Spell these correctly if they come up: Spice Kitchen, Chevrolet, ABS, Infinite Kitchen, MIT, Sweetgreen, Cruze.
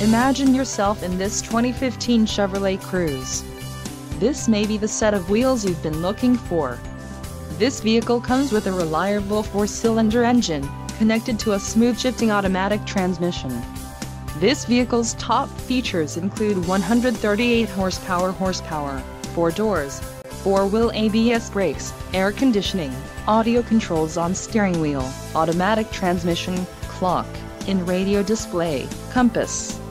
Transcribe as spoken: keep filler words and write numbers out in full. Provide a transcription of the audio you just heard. Imagine yourself in this twenty fifteen Chevrolet Cruze. This may be the set of wheels you've been looking for. This vehicle comes with a reliable four-cylinder engine, connected to a smooth shifting automatic transmission. This vehicle's top features include one hundred thirty-eight horsepower horsepower, four doors, four-wheel A B S brakes, air conditioning, audio controls on steering wheel, automatic transmission, clock, in-radio display, compass,